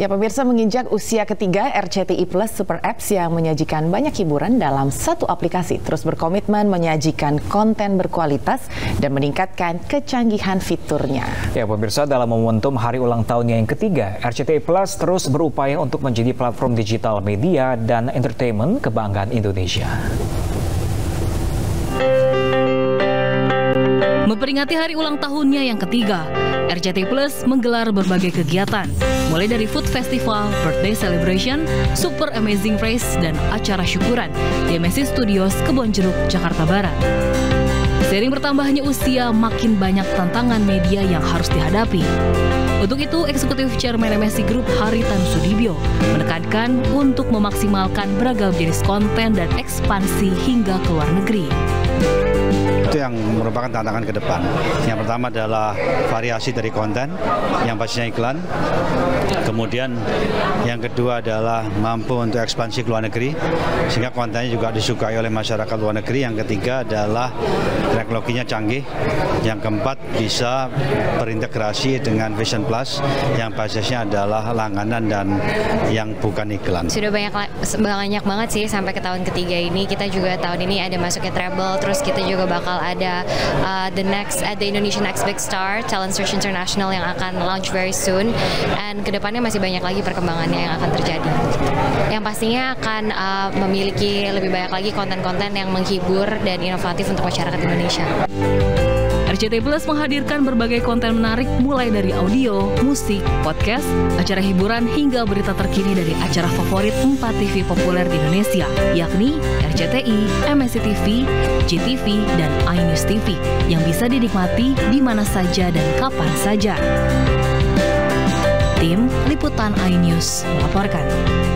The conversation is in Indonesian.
Ya, pemirsa, menginjak usia ketiga, RCTI Plus Super Apps yang menyajikan banyak hiburan dalam satu aplikasi terus berkomitmen menyajikan konten berkualitas dan meningkatkan kecanggihan fiturnya. Ya, pemirsa, dalam momentum hari ulang tahunnya yang ketiga, RCTI Plus terus berupaya untuk menjadi platform digital media dan entertainment kebanggaan Indonesia. Memperingati hari ulang tahunnya yang ketiga, RCTI Plus menggelar berbagai kegiatan, mulai dari Food Festival, Birthday Celebration, Super Amazing Race, dan acara syukuran di MSC Studios, Kebonjeruk, Jakarta Barat. Seiring bertambahnya usia, makin banyak tantangan media yang harus dihadapi. Untuk itu, Eksekutif Chairman MSC Group Hari Tan Sudibyo menekankan untuk memaksimalkan beragam jenis konten dan ekspansi hingga ke luar negeri. Itu yang merupakan tantangan ke depan. Yang pertama adalah variasi dari konten, yang pastinya iklan. Kemudian yang kedua adalah mampu untuk ekspansi ke luar negeri, sehingga kontennya juga disukai oleh masyarakat luar negeri. Yang ketiga adalah teknologinya canggih. Yang keempat bisa berintegrasi dengan Vision Plus, yang basisnya adalah langganan dan yang bukan iklan. Sudah banyak banget sih sampai ke tahun ketiga ini. Kita juga tahun ini ada masuknya travel, terus kita juga bakal ada the Indonesian Next Big Star Talent Search International yang akan launch very soon, dan kedepannya masih banyak lagi perkembangannya yang akan terjadi, yang pastinya akan memiliki lebih banyak lagi konten-konten yang menghibur dan inovatif untuk masyarakat Indonesia. RCTI Plus menghadirkan berbagai konten menarik mulai dari audio, musik, podcast, acara hiburan hingga berita terkini dari acara favorit 4 TV populer di Indonesia, yakni RCTI, MNC TV, GTV, dan iNews TV yang bisa dinikmati di mana saja dan kapan saja. Tim Liputan iNews melaporkan.